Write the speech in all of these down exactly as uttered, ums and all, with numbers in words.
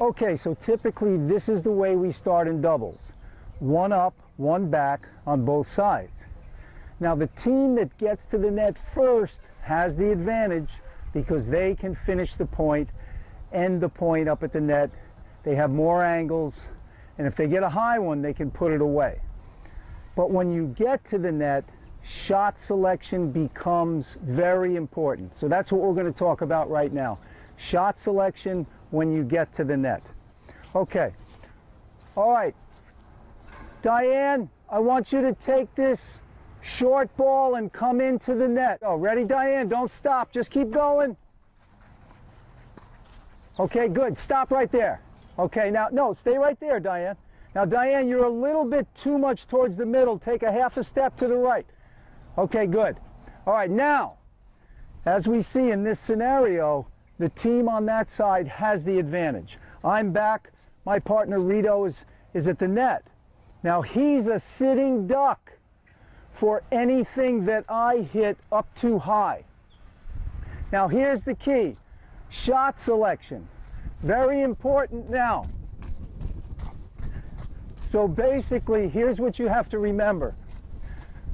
Okay, so typically this is the way we start in doubles. One up, one back on both sides. Now the team that gets to the net first has the advantage because they can finish the point, end the point up at the net. They have more angles, and if they get a high one, they can put it away. But when you get to the net, shot selection becomes very important. So that's what we're going to talk about right now. Shot selection when you get to the net. Okay. All right. Diane, I want you to take this short ball and come into the net. Oh, ready, Diane? Don't stop. Just keep going. Okay, good. Stop right there. Okay, now, no, stay right there, Diane. Now, Diane, you're a little bit too much towards the middle. Take a half a step to the right. Okay, good. All right, now, as we see in this scenario, the team on that side has the advantage. I'm back. My partner, Rito, is, is at the net. Now, he's a sitting duck for anything that I hit up too high. Now, here's the key. Shot selection. Very important now. So basically, here's what you have to remember.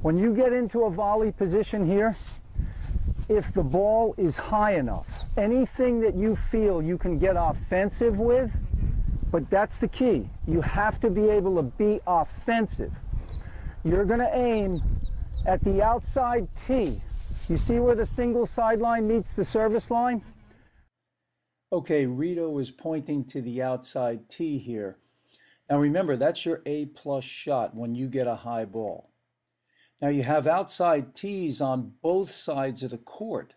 When you get into a volley position here, if the ball is high enough, anything that you feel you can get offensive with, but that's the key. You have to be able to be offensive. You're going to aim at the outside tee. You see where the single sideline meets the service line? Okay, Rito is pointing to the outside tee here. Now remember, that's your A-plus shot when you get a high ball. Now you have outside tees on both sides of the court.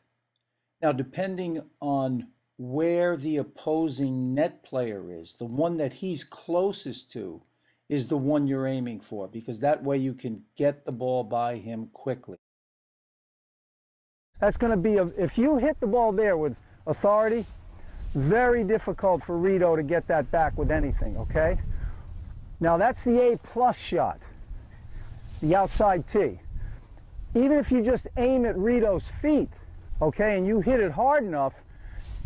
Now depending on where the opposing net player is, the one that he's closest to is the one you're aiming for, because that way you can get the ball by him quickly. That's going to be, a, if you hit the ball there with authority, very difficult for Rito to get that back with anything, okay? Now that's the A-plus shot. The outside tee. Even if you just aim at Rito's feet, okay, and you hit it hard enough,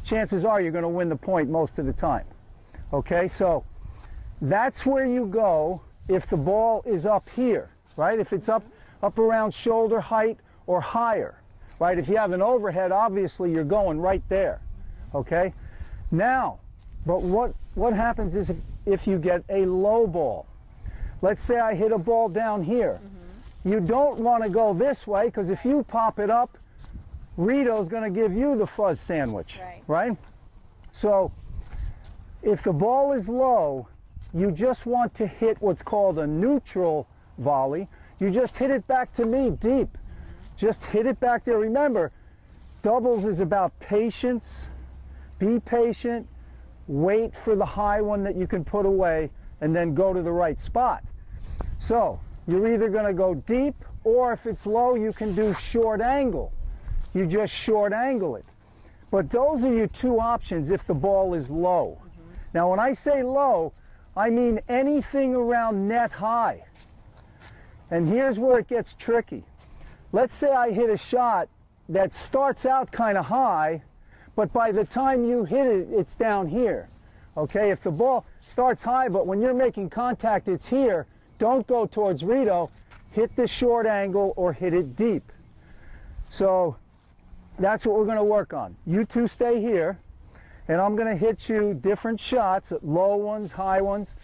chances are you're going to win the point most of the time. Okay, so that's where you go if the ball is up here, right? If it's up, up around shoulder height or higher, right? If you have an overhead, obviously you're going right there, okay? Now, but what, what happens is if, if you get a low ball, let's say I hit a ball down here. Mm-hmm. You don't want to go this way, because if you pop it up, Rito's going to give you the fuzz sandwich, right. right? So if the ball is low, you just want to hit what's called a neutral volley. You just hit it back to me deep. Just hit it back there. Remember, doubles is about patience. Be patient. Wait for the high one that you can put away, and then go to the right spot. So you're either going to go deep, or if it's low, you can do short angle. You just short angle it. But those are your two options if the ball is low. Mm-hmm. Now, when I say low, I mean anything around net high. And here's where it gets tricky. Let's say I hit a shot that starts out kind of high, but by the time you hit it, it's down here. Okay, if the ball starts high, but when you're making contact, it's here, don't go towards Rito. Hit the short angle or hit it deep. So that's what we're going to work on. You two stay here, and I'm going to hit you different shots, low ones, high ones,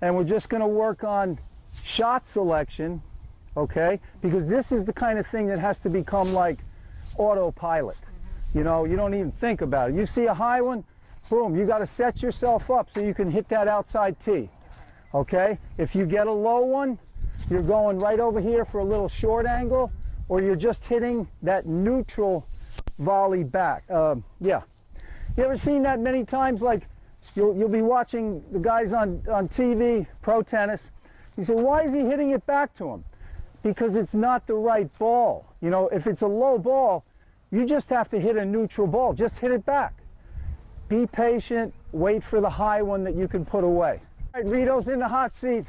and we're just going to work on shot selection, okay? Because this is the kind of thing that has to become like autopilot. You know, you don't even think about it. You see a high one, boom, you got to set yourself up so you can hit that outside tee, okay? If you get a low one, you're going right over here for a little short angle, or you're just hitting that neutral volley back. Uh, yeah. You ever seen that many times? Like, you'll, you'll be watching the guys on, on T V, pro tennis. You say, why is he hitting it back to him? Because it's not the right ball. You know, if it's a low ball, you just have to hit a neutral ball. Just hit it back. Be patient, wait for the high one that you can put away. All right, Rito's in the hot seat.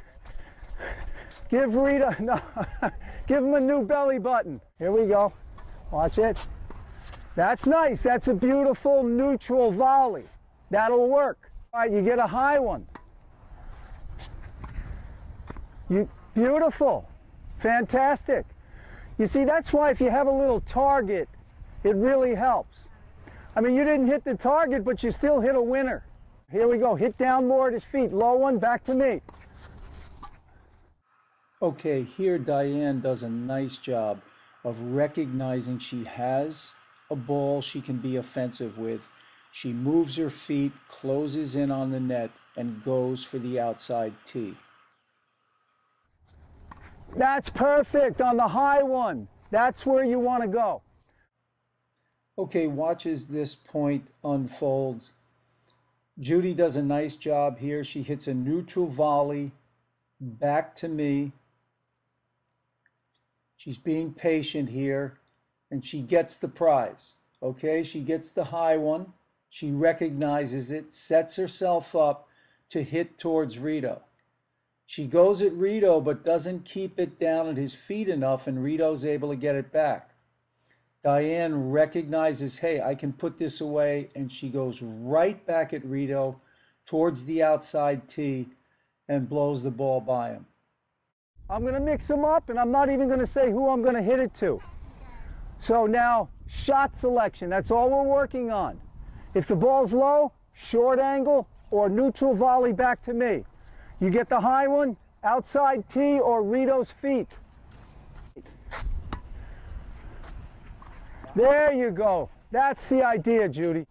Give Rito, no, give him a new belly button. Here we go, watch it. That's nice, that's a beautiful neutral volley. That'll work. All right, you get a high one. You, beautiful, fantastic. You see, that's why if you have a little target, it really helps. I mean, you didn't hit the target, but you still hit a winner. Here we go, hit down more at his feet, low one, back to me. Okay, here Diane does a nice job of recognizing she has a ball she can be offensive with. She moves her feet, closes in on the net, and goes for the outside tee. That's perfect on the high one. That's where you want to go. Okay, watch as this point unfolds. Judy does a nice job here. She hits a neutral volley back to me. She's being patient here, and she gets the prize. Okay, she gets the high one. She recognizes it, sets herself up to hit towards Rito. She goes at Rito, but doesn't keep it down at his feet enough, and Rito's able to get it back. Diane recognizes, hey, I can put this away, and she goes right back at Rito towards the outside tee and blows the ball by him. I'm going to mix them up, and I'm not even going to say who I'm going to hit it to. So now, shot selection, that's all we're working on. If the ball's low, short angle or neutral volley back to me. You get the high one, outside tee or Rito's feet. There you go. That's the idea, Judy.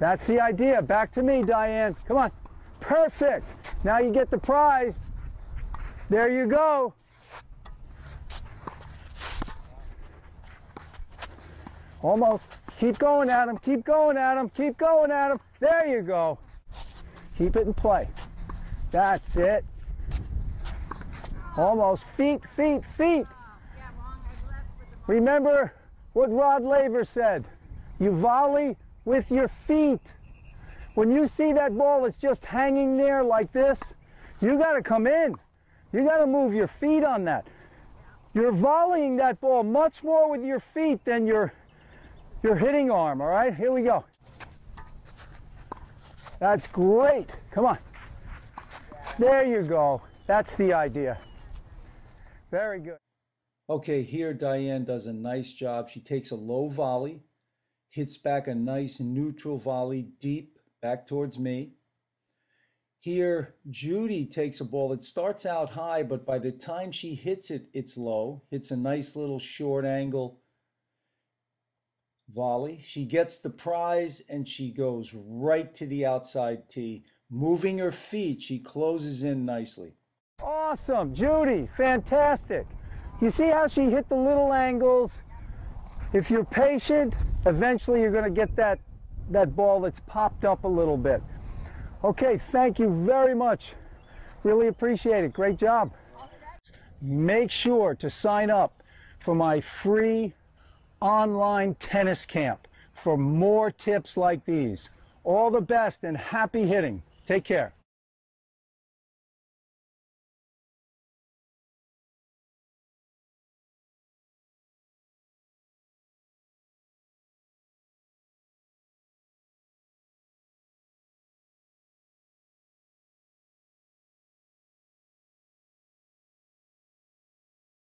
That's the idea. Back to me, Diane. Come on. Perfect. Now you get the prize. There you go. Almost. Keep going at him. Keep going at him. Keep going at him. There you go. Keep it in play. That's it. Almost. Feet, feet, feet. Remember what Rod Laver said. You volley with your feet. When you see that ball is just hanging there like this, you got to come in. You got to move your feet on that. You're volleying that ball much more with your feet than your, your hitting arm, all right? Here we go. That's great. Come on. There you go. That's the idea. Very good. Okay, here Diane does a nice job. She takes a low volley, hits back a nice neutral volley deep back towards me. Here, Judy takes a ball that starts out high, but by the time she hits it, it's low. Hits a nice little short angle volley. She gets the prize and she goes right to the outside tee. Moving her feet, she closes in nicely. Awesome, Judy, fantastic. You see how she hit the little angles? If you're patient, eventually you're going to get that, that ball that's popped up a little bit. Okay, thank you very much. Really appreciate it. Great job. Make sure to sign up for my free online tennis camp for more tips like these. All the best and happy hitting. Take care.